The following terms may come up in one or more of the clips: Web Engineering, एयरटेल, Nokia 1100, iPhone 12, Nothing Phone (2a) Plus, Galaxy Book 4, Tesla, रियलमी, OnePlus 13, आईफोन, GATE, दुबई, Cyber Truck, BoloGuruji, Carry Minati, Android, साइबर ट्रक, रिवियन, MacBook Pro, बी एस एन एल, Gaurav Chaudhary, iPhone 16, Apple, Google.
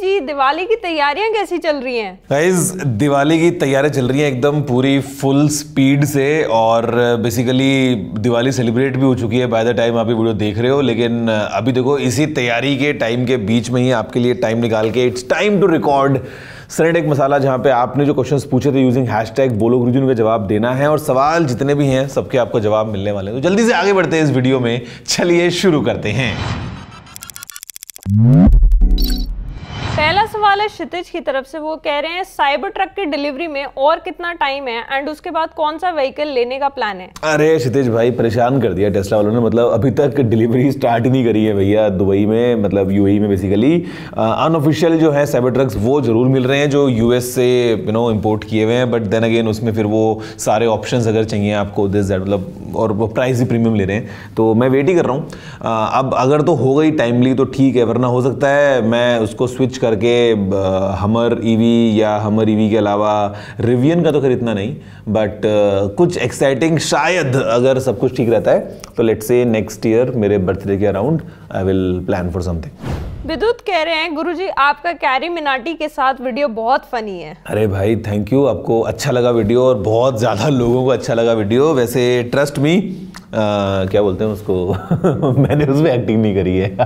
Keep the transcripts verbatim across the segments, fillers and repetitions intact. जी, दिवाली की तैयारियां कैसी चल रही हैं? गाइस, दिवाली की तैयारियां चल रही हैं एकदम पूरी फुल स्पीड से, और बेसिकली दिवाली सेलिब्रेट भी हो चुकी है बाय द टाइम आप ये वीडियो देख रहे हो। लेकिन अभी देखो, इसी तैयारी के टाइम के बीच में ही आपके लिए टाइम निकाल के it's time to record Sunday tech मसाला, जहाँ पे आपने जो क्वेश्चंस पूछे थे यूजिंग हैशटैग बोलोगुरुजी उनका जवाब देना है, और सवाल जितने भी हैं सबके आपको जवाब मिलने वाले हैं। तो जल्दी से आगे बढ़ते हैं इस वीडियो में, चलिए शुरू करते हैं। पहला सवाल है क्षितिज की तरफ से, वो कह रहे हैं साइबर ट्रक की डिलीवरी में और कितना टाइम है एंड उसके बाद कौन सा व्हीकल लेने का प्लान है? अरे क्षितिज भाई, परेशान कर दिया टेस्ला वालों ने। मतलब अभी तक डिलीवरी स्टार्ट नहीं करी है भैया दुबई में, मतलब यूएई में। बेसिकली अनऑफिशियल जो है साइबर ट्रक्स वो जरूर मिल रहे हैं जो यूएस से यू नो इम्पोर्ट किए हुए हैं, बट देन अगेन उसमें फिर वो सारे ऑप्शन अगर चाहिए आपको दिस दैट, मतलब और प्राइस ही प्रीमियम ले रहे हैं, तो मैं वेट ही कर रहा हूँ। अब अगर तो हो गई टाइमली तो ठीक है, वरना हो सकता है मैं उसको स्विच करके हमर ईवी या हमर ईवी के अलावा रिवियन का तो खैर इतना नहीं, बट कुछ एक्साइटिंग शायद अगर सब कुछ ठीक रहता है तो लेट्स से नेक्स्ट ईयर मेरे बर्थडे के around I will plan for something. Vidyut कह रहे हैं गुरुजी आपका कैरी मिनाटी के साथ वीडियो बहुत फनी है। अरे भाई थैंक यू, आपको अच्छा लगा वीडियो और बहुत ज़्यादा लोगों को अच्छा लगा वीडियो। वैसे ट्रस्ट मी, क्या बोलते हैं उसको, मैंने उसमें एक्टिंग नहीं करी है।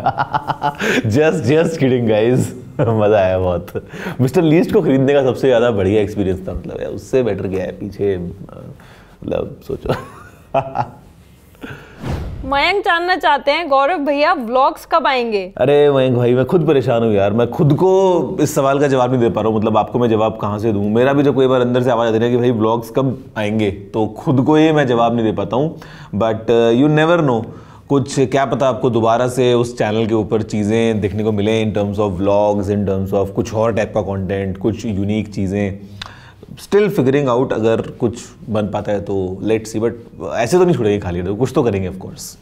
जस्ट जस्ट किडिंग गाइज, मज़ा आया बहुत। मिस्टर लीस्ट को खरीदने का सबसे ज़्यादा बढ़िया एक्सपीरियंस था, मतलब उससे बेटर क्या है पीछे, मतलब सोचो। मयंक जानना चाहते हैं गौरव भैया व्लॉग्स कब आएंगे? अरे मयंक भाई, मैं खुद परेशान हूँ यार, मैं खुद को इस सवाल का जवाब नहीं दे पा रहा हूँ। मतलब आपको मैं जवाब कहाँ से दूँ? मेरा भी जब कोई बार अंदर से आवाज़ आती है कि भाई व्लॉग्स कब आएंगे, तो खुद को ये मैं जवाब नहीं दे पाता हूँ। बट यू नेवर नो, कुछ क्या पता आपको दोबारा से उस चैनल के ऊपर चीज़ें देखने को मिलें in terms of vlogs, in terms of कुछ और टाइप का कॉन्टेंट, कुछ यूनिक चीज़ें। स्टिल फिगरिंग आउट अगर कुछ बन पाता है तो लेट्स सी, बट ऐसे तो नहीं छोड़ेंगे खाली, तो कुछ तो करेंगे of course.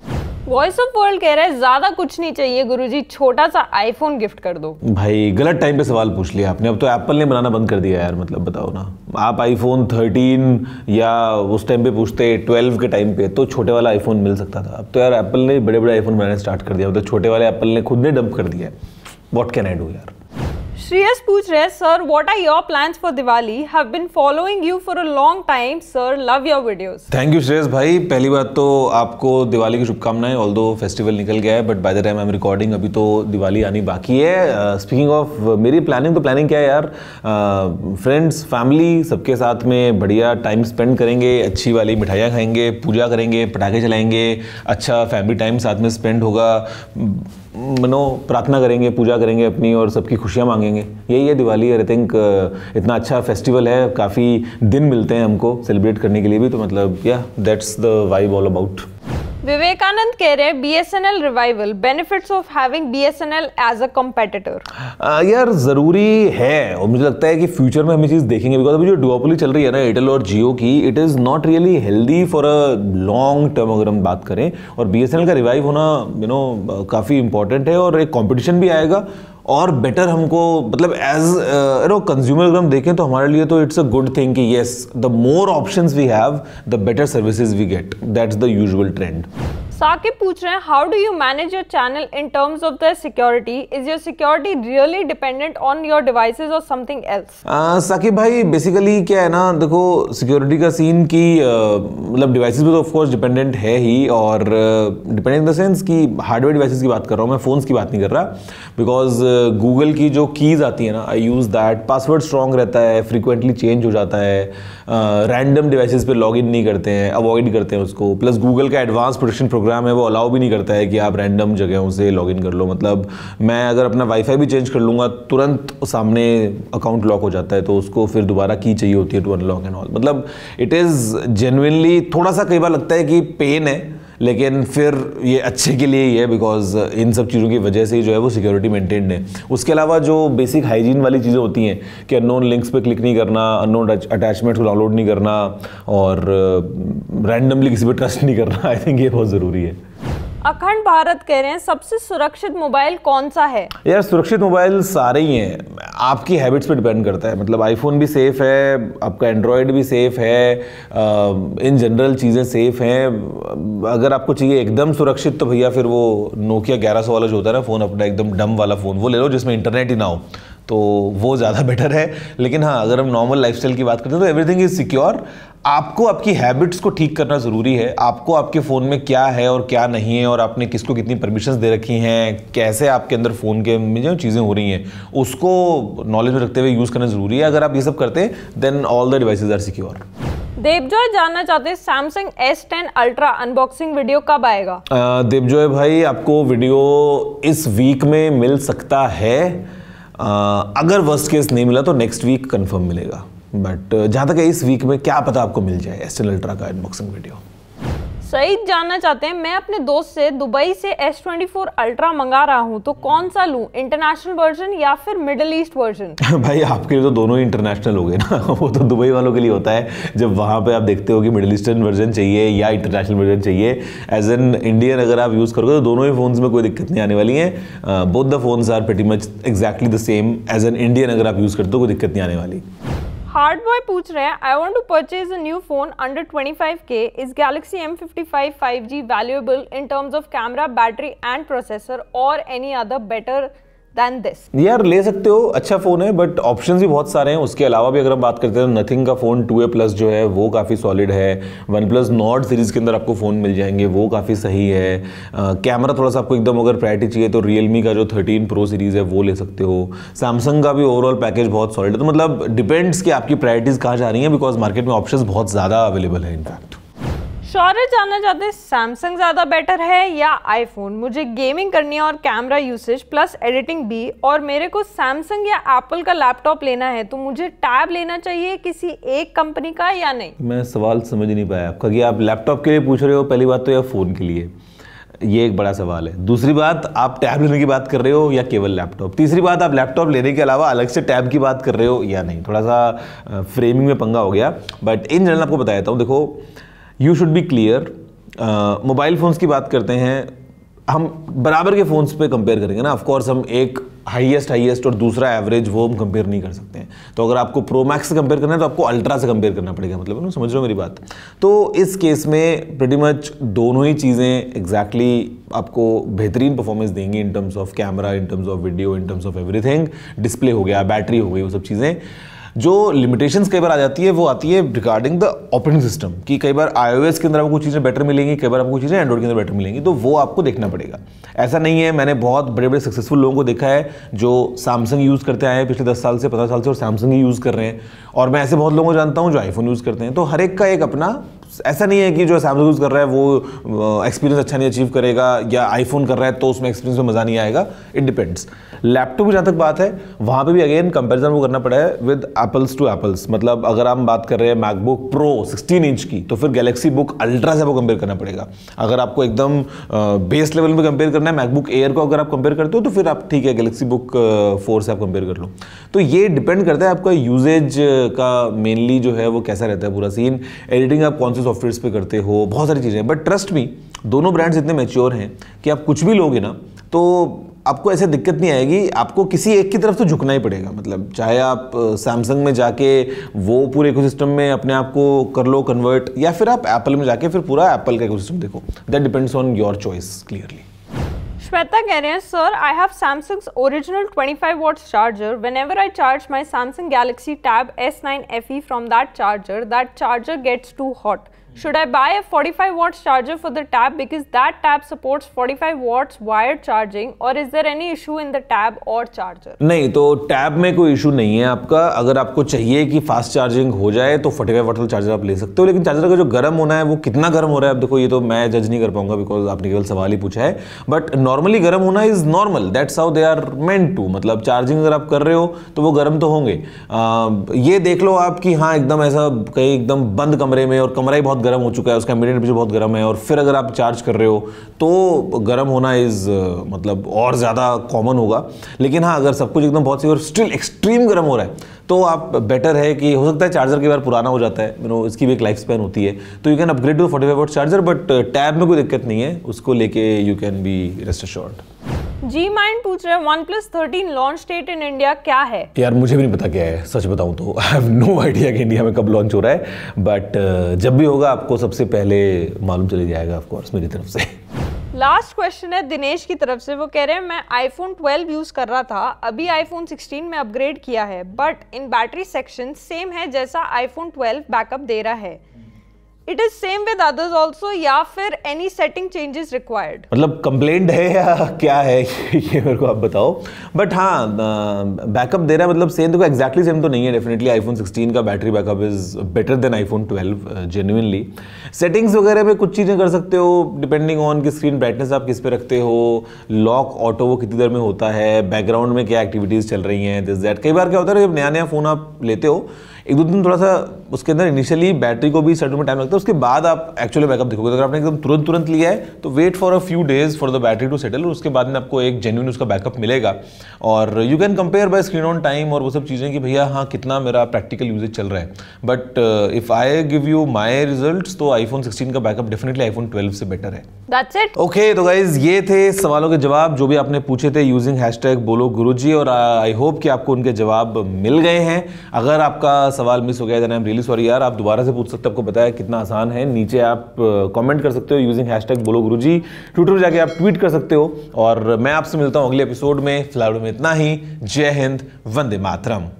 Voice of world कह रहा है ज्यादा कुछ नहीं चाहिए गुरुजी, छोटा सा आईफोन गिफ्ट कर दो। भाई गलत टाइम पे सवाल पूछ लिया आपने, अब तो एप्पल ने बनाना बंद कर दिया यार। मतलब बताओ ना, आप आईफोन थर्टीन या उस टाइम पे पूछते ट्वेल्व के टाइम पे तो छोटे वाला आईफोन मिल सकता था, अब तो यार एप्पल ने बड़े बड़े आईफोन बनाना स्टार्ट कर दिया। मतलब छोटे वाले एप्पल ने खुद ने डंप कर दिया। व्हाट कैन आई डू यार। श्रेयस पूछ रहे हैं sir what are your plans for Diwali, have been following you for a long time sir, love your videos. Thank you Shreyas भाई, पहली बात तो आपको दिवाली की शुभकामनाएं। ऑल्दो फेस्टिवल निकल गया है but by the time I am recording अभी तो दिवाली आनी बाकी है। स्पीकिंग ऑफ मेरी प्लानिंग, तो प्लानिंग क्या है यार, फ्रेंड्स फैमिली सबके साथ में बढ़िया टाइम स्पेंड करेंगे, अच्छी वाली मिठाइयाँ खाएंगे, पूजा करेंगे, पटाखे चलाएंगे, अच्छा फैमिली टाइम साथ में स्पेंड होगा, मनो प्रार्थना करेंगे, पूजा करेंगे अपनी और सबकी खुशियाँ मांगेंगे। यही है दिवाली। आई थिंक इतना अच्छा फेस्टिवल है, काफ़ी दिन मिलते हैं हमको सेलिब्रेट करने के लिए भी, तो मतलब या that's the vibe all about. Vivekananda कह रहे हैं बी एस एन एल revival, benefits of having बी एस एन एल as a competitor. यार ज़रूरी है, और मुझे लगता है कि फ्यूचर में हम ये चीज़ देखेंगे, बिकॉज अभी जो डुओपोली चल रही है ना एयरटेल और जियो की, it is not really healthy for a long term अगर हम बात करें। और बी एस एन एल का रिवाइव होना यू नो काफ़ी इंपॉर्टेंट है, और एक कॉम्पिटिशन भी आएगा और बेटर हमको, मतलब एज यू नो कंज्यूमर अगर हम देखें तो हमारे लिए तो इट्स अ गुड थिंग कि yes the more options we have the better services we get, that's the usual trend. Saqib पूछ रहे हैं how do you manage your channel in terms of the security, is your security really dependent on your devices और something else? Saqib भाई basically क्या है ना, देखो security का सीन की मतलब uh, डिवाइसेज पे तो ऑफ कोर्स डिपेंडेंट है ही, और डिपेंडेंट इन द सेंस कि हार्डवेयर डिवाइसेज की बात कर रहा हूँ मैं, फ़ोन्स की बात नहीं कर रहा, बिकॉज गूगल uh, की जो कीज़ आती है ना I use that, password strong रहता है, फ्रीक्वेंटली चेंज हो जाता है, रैंडम uh, डिवाइसेज पे लॉग इन नहीं करते हैं, अवॉइड करते हैं उसको, प्लस गूगल का एडवांस प्रोटेक्शन प्रोग्राम है वो अलाउ भी नहीं करता है कि आप रैंडम जगहों से लॉगिन कर लो। मतलब मैं अगर अपना वाईफाई भी चेंज कर लूँगा तुरंत सामने अकाउंट लॉक हो जाता है, तो उसको फिर दोबारा की चाहिए होती है टू अनलॉक एंड ऑल। मतलब इट इज़ जेन्युइनली थोड़ा सा कई बार लगता है कि पेन है, लेकिन फिर ये अच्छे के लिए ही है बिकॉज इन सब चीज़ों की वजह से ही जो है वो सिक्योरिटी मेंटेन्ड है। उसके अलावा जो बेसिक हाइजीन वाली चीज़ें होती हैं कि अननोन लिंक्स पे क्लिक नहीं करना, अननोन अटैचमेंट्स को डाउनलोड नहीं करना, और रैंडमली किसी पे ट्रस्ट नहीं करना, आई थिंक ये बहुत ज़रूरी है। अखंड भारत कह रहे हैं सबसे सुरक्षित मोबाइल कौन सा है? यार सुरक्षित मोबाइल सारे ही हैं, आपकी हैबिट्स पे डिपेंड करता है। मतलब आईफोन भी सेफ़ है, आपका एंड्रॉयड भी सेफ़ है, इन जनरल चीज़ें सेफ़ हैं। अगर आपको चाहिए एकदम सुरक्षित तो भैया फिर वो नोकिया ग्यारह सौ वाला जो होता है ना फ़ोन, अपना एकदम डम वाला फ़ोन वो ले लो जिसमें इंटरनेट ही ना हो, तो वो ज़्यादा बेटर है। लेकिन हाँ, अगर हम नॉर्मल लाइफस्टाइल की बात करते हैं तो एवरीथिंग इज़ सिक्योर। आपको आपकी हैबिट्स को ठीक करना ज़रूरी है, आपको आपके फ़ोन में क्या है और क्या नहीं है, और आपने किसको कितनी परमिशंस दे रखी हैं, कैसे आपके अंदर फ़ोन के में जो चीज़ें हो रही हैं उसको नॉलेज में रखते हुए यूज़ करना ज़रूरी है। अगर आप ये सब करते हैं then all the devices are secure. Devjoy जानना चाहते हैं Samsung S ten Ultra unboxing video कब आएगा? देवजॉय भाई, आपको वीडियो इस वीक में मिल सकता है, आ, अगर वर्स्ट केस नहीं मिला तो नेक्स्ट वीक कंफर्म मिलेगा, बट जहाँ तक है इस वीक में क्या पता आपको मिल जाए एस टेन अल्ट्रा का अनबॉक्सिंग वीडियो। सईद जानना चाहते हैं, मैं अपने दोस्त से दुबई से एस ट्वेंटी फोर अल्ट्रा मंगा रहा हूं तो कौन सा लूं, इंटरनेशनल वर्जन या फिर मिडिल ईस्ट वर्जन? भाई आपके लिए तो दोनों ही इंटरनेशनल हो गए ना, वो तो दुबई वालों के लिए होता है जब वहां पे आप देखते हो कि मिडिल ईस्टर्न वर्जन चाहिए या इंटरनेशनल वर्जन चाहिए। एज एन इंडियन अगर आप यूज़ करोगे तो दोनों ही फ़ोन्स में कोई दिक्कत नहीं आने वाली है। Both the phones are pretty much exactly the same. As an Indian अगर आप यूज़ करते हो कोई दिक्कत नहीं आने वाली। हार्ड बॉय पूछ रहे हैं, I want to purchase a new phone under twenty five K, is Galaxy M fifty five five G valuable in terms of camera, battery and processor और any other better than this? यार ले सकते हो, अच्छा phone है, but options भी बहुत सारे हैं। उसके अलावा भी अगर हम बात करते हैं नथिंग का फ़ोन टू ए प्लस जो है वो काफ़ी सॉलिड है। वन प्लस नॉर्ड सीरीज़ के अंदर आपको फ़ोन मिल जाएंगे, वो काफ़ी सही है। कैमरा थोड़ा सा आपको एकदम अगर प्रायरिटी चाहिए तो रियलमी का जो थर्टीन प्रो सीरीज़ है वो ले सकते हो। सैमसंग का भी ओवरऑल पैकेज बहुत सॉलिड है। तो मतलब डिपेंड्स कि आपकी प्रायरिटीज़ कहाँ जा रही हैं, बिकॉज मार्केट में ऑप्शन बहुत ज़्यादा अवेलेबल है। इनफैक्ट शौर्य जानना चाहते हैं, सैमसंग ज़्यादा बेटर है या आईफोन? मुझे गेमिंग करनी है और कैमरा यूसेज प्लस एडिटिंग भी, और मेरे को सैमसंग या एप्पल का लैपटॉप लेना है तो मुझे टैब लेना चाहिए किसी एक कंपनी का या नहीं? मैं सवाल समझ नहीं पाया आपका कि आप लैपटॉप के लिए पूछ रहे हो पहली बात तो, या फ़ोन के लिए, ये एक बड़ा सवाल है। दूसरी बात, आप टैब लेने की बात कर रहे हो या केवल लैपटॉप? तीसरी बात, आप लैपटॉप लेने के अलावा अलग से टैब की बात कर रहे हो या नहीं? थोड़ा सा फ्रेमिंग में पंगा हो गया, बट इन जनरल आपको बता देता हूँ। देखो, you should be clear. Mobile phones की बात करते हैं, हम बराबर के फ़ोन्स पे कंपेयर करेंगे ना। ऑफकोर्स हम एक हाईएस्ट हाईएस्ट और दूसरा एवरेज वो हम कंपेयर नहीं कर सकते हैं। तो अगर आपको प्रो मैक्स से कंपेयर करना है तो आपको अल्ट्रा से कंपेयर करना पड़ेगा, मतलब ना, समझ रहे हो मेरी बात? तो इस केस में प्रीटी मच दोनों ही चीज़ें एग्जैक्टली exactly आपको बेहतरीन परफॉर्मेंस देंगी in terms of camera, in terms of video, in terms of everything. Display हो गया, बैटरी हो गई, वो सब चीज़ें। जो लिमिटेशंस कई बार आ जाती है वो आती है रिगार्डिंग द ऑपरेटिंग सिस्टम, कि कई बार आईओएस के अंदर आपको कुछ चीज़ें बेटर मिलेंगी, कई बार आपको कुछ चीज़ें एंड्रॉइड के अंदर बेटर मिलेंगी, तो वो आपको देखना पड़ेगा। ऐसा नहीं है, मैंने बहुत बड़े बड़े सक्सेसफुल लोगों को देखा है जो सैमसंग यूज़ करते आए हैं पिछले दस साल से, पंद्रह साल से, और सैमसंग ही यूज़ कर रहे हैं। और मैं ऐसे बहुत लोगों को जानता हूँ जो आईफोन यूज़ करते हैं। तो हर एक का एक अपना, ऐसा नहीं है कि जो सैमसंग यूज़ कर रहा है वो एक्सपीरियंस अच्छा नहीं अचीव करेगा, या आईफोन कर रहा है तो उसमें एक्सपीरियंस में मज़ा नहीं आएगा। It depends. लैपटॉप की जहाँ तक बात है, वहाँ पे भी अगेन कंपैरिजन वो करना पड़ा है विद एप्पल्स टू एप्पल्स। मतलब अगर हम बात कर रहे हैं मैकबुक प्रो सिक्सटीन इंच की, तो फिर गैलेक्सी बुक अल्ट्रा से आपको कंपेयर करना पड़ेगा। अगर आपको एकदम बेस लेवल में कंपेयर करना है, मैकबुक एयर को अगर आप कंपेयर करते हो तो फिर आप ठीक है गैलेक्सी बुक फोर से आप कंपेयर कर लो। तो ये डिपेंड करता है आपका यूजेज का, मेनली जो है वो कैसा रहता है पूरा सीन, एडिटिंग आप कौन से सॉफ्टवेयर्स पे करते हो, बहुत सारी चीज़ें। बट ट्रस्ट मी, दोनों ब्रांड्स इतने मैच्योर हैं कि आप कुछ भी लोगे ना तो आपको ऐसे दिक्कत नहीं आएगी। आपको किसी एक की तरफ तो झुकना ही पड़ेगा। मतलब चाहे आप सैमसंग में जाके वो पूरे इकोसिस्टम में अपने आप को कर लो कन्वर्ट, या फिर आप एप्पल में जाके फिर पूरा एप्पल का इकोसिस्टम देखो। That depends on your choice clearly. Shweta कह रहे हैं, sir I have Samsung's original twenty five watts charger. Whenever I charge my Samsung Galaxy Tab S nine F E from that charger, that charger gets too hot. Should I buy a forty-five watts charger for the tab because that tab supports forty-five watts wired charging, or is there any issue in the tab or charger? नहीं, तो tab में कोई issue नहीं है आपका। अगर आपको चाहिए कि फास्ट चार्जिंग हो जाए तो फोर्टी फाइव वाट वाला चार्जर आप ले सकते हो। लेकिन चार्जर का जो गर्म होना है वो कितना गर्म हो रहा है आप देखो, ये तो मैं जज नहीं कर पाऊंगा बिकॉज आपने केवल सवाल ही पूछा है। बट नॉर्मली गर्म होना is normal, that's how they are meant to. मतलब चार्जिंग अगर आप कर रहे हो तो वो गर्म तो होंगे। आ, ये देख लो आप कि हाँ एकदम ऐसा कहीं एकदम बंद कमरे में, और कमरा ही बहुत गर्म हो चुका है, उसका इमीडिएट भी बहुत गर्म है, और फिर अगर आप चार्ज कर रहे हो तो गर्म होना इज मतलब और ज़्यादा कॉमन होगा। लेकिन हाँ, अगर सब कुछ एकदम बहुत सी और स्टिल एक्सट्रीम गर्म हो रहा है तो आप बेटर है कि हो सकता है चार्जर कई बार पुराना हो जाता है, यू नो, इसकी भी एक लाइफ स्पैन होती है, तो you can upgrade to forty five watt charger. But tab में कोई दिक्कत नहीं है, उसको लेके you can be rest assured. G mind पूछ रहे हैं, OnePlus thirteen launch date in India क्या है? यार मुझे भी नहीं पता क्या है, सच बताऊं तो। आई हैव नो आइडिया कि इंडिया में कब लॉन्च हो रहा है, बट uh, जब भी होगा आपको सबसे पहले मालूम चले जाएगा ऑफ कोर्स मेरी तरफ से। लास्ट क्वेश्चन है दिनेश की तरफ से। वो कह रहे हैं मैं आईफोन ट्वेल्व यूज़ कर रहा था, अभी आईफोन सिक्सटीन में अपग्रेड किया है, but in battery section same है जैसा आईफोन ट्वेल्व बैकअप दे रहा है। It is same with others also या फिर एनी सेटिंग चेंजेस रिक्वायर्ड? मतलब कंप्लेंट है या क्या है ये मेरे को आप बताओ। बट हाँ, बैकअप दे रहा है मतलब सेम तो एक्जैक्टली सेम तो नहीं है। डेफिनेटली आईफोन सिक्सटीन का battery backup is better than आईफोन twelve genuinely. Settings वगैरह में कुछ चीज़ें कर सकते हो डिपेंडिंग ऑन कि स्क्रीन ब्राइटनेस आप किस पे रखते हो, लॉक ऑटो वो कितनी देर में होता है, बैकग्राउंड में क्या एक्टिविटीज़ चल रही हैं, दिस दैट। कई बार क्या होता है जब नया नया फ़ोन आप लेते हो एक दो दिन थोड़ा सा उसके अंदर इनिशियली बैटरी को भी सेटल में टाइम लगता है, उसके बाद आप एक्चुअली बैकअप देखोगे। अगर आपने एकदम तुरंत तुरंत लिया है तो wait for a few days for the battery to settle, उसके बाद में आपको एक जेन्युइन उसका बैकअप मिलेगा। और you can compare by screen on time और वो सब चीज़ें कि भैया हाँ कितना मेरा प्रैक्टिकल यूजेज चल रहा है। But if I give you my results तो आईफोन सिक्सटीन का बैकअप डेफिनेटली आईफोन ट्वेल्व से बेटर है। That's it. ओके तो गाइज ये थे सवालों के जवाब जो भी आपने पूछे थे यूजिंग हैशटैग बोलो गुरुजी, और आई होप कि आपको उनके जवाब मिल गए हैं। अगर आपका सवाल मिस हो गया then I am really sorry यार, आप दोबारा से पूछ सकते हो, आपको बताया कितना आसान है। नीचे आप कमेंट कर सकते हो यूजिंग हैशटैग बोलोगुरुजी, ट्विटर जाके आप ट्वीट कर सकते हो, और मैं आपसे मिलता हूँ अगले एपिसोड में। फिलहाल में इतना ही। जय हिंद, वंदे मातरम।